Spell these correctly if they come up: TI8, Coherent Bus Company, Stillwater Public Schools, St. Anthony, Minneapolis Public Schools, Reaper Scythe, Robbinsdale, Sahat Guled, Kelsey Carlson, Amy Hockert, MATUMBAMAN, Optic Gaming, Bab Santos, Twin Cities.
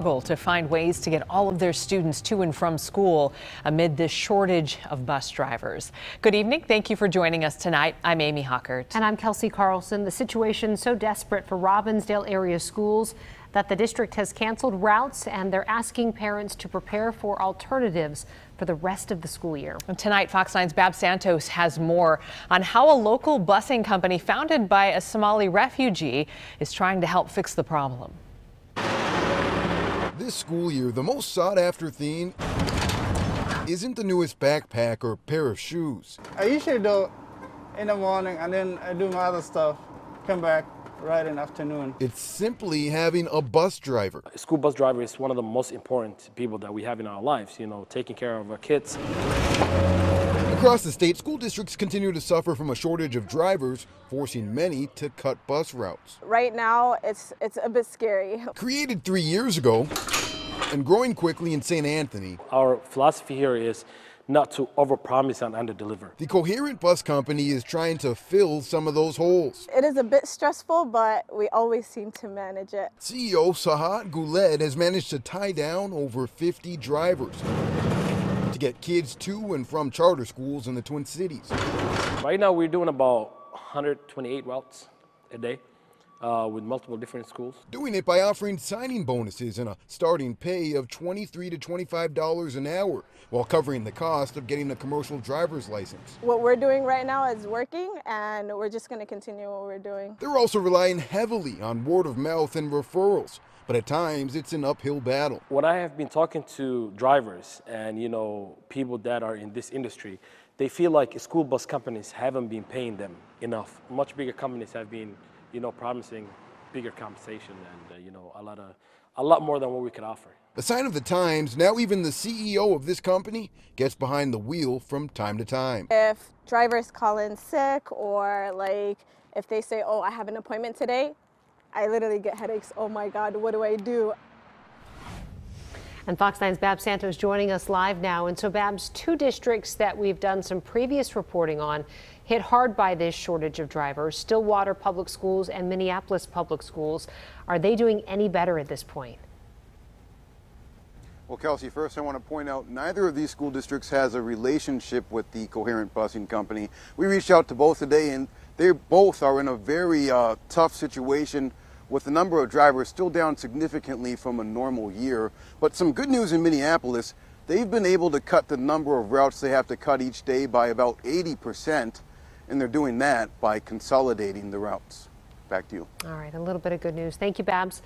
To find ways to get all of their students to and from school amid this shortage of bus drivers. Good evening. Thank you for joining us tonight. I'm Amy Hockert. And I'm Kelsey Carlson. The situation so desperate for Robbinsdale area schools that the district has canceled routes and they're asking parents to prepare for alternatives for the rest of the school year. And tonight, Fox 9's Bab Santos has more on how a local busing company founded by a Somali refugee is trying to help fix the problem. This school year, the most sought-after theme isn't the newest backpack or pair of shoes. I usually do in the morning, and then I do my other stuff, come back right in the afternoon. It's simply having a bus driver. A school bus driver is one of the most important people that we have in our lives, you know, taking care of our kids. Across the state, school districts continue to suffer from a shortage of drivers, forcing many to cut bus routes. Right now, it's a bit scary. Created 3 years ago and growing quickly in St. Anthony. Our philosophy here is not to overpromise and underdeliver. The Coherent Bus Company is trying to fill some of those holes. It is a bit stressful, but we always seem to manage it. CEO Sahat Guled has managed to tie down over 50 drivers to get kids to and from charter schools in the Twin Cities. Right now we're doing about 128 routes a day with multiple different schools. Doing it by offering signing bonuses and a starting pay of $23 to $25 an hour while covering the cost of getting a commercial driver's license. What we're doing right now is working, and we're just going to continue what we're doing. They're also relying heavily on word of mouth and referrals. But at times, it's an uphill battle. When I have been talking to drivers and, you know, people that are in this industry, they feel like school bus companies haven't been paying them enough. Much bigger companies have been, you know, promising bigger compensation and, you know, a lot more than what we could offer. A sign of the times, now even the CEO of this company gets behind the wheel from time to time. If drivers call in sick or, like, if they say, oh, I have an appointment today, I literally get headaches. Oh my God, what do I do? And Fox 9's Bab Santos joining us live now. And so, Babs, two districts that we've done some previous reporting on hit hard by this shortage of drivers, Stillwater Public Schools and Minneapolis Public Schools. Are they doing any better at this point? Well, Kelsey, first I want to point out neither of these school districts has a relationship with the Coherent Busing Company. We reached out to both today, and they both are in a very tough situation, with the number of drivers still down significantly from a normal year. But some good news in Minneapolis, they've been able to cut the number of routes they have to cut each day by about 80%, and they're doing that by consolidating the routes. Back to you. All right, a little bit of good news. Thank you, Babs.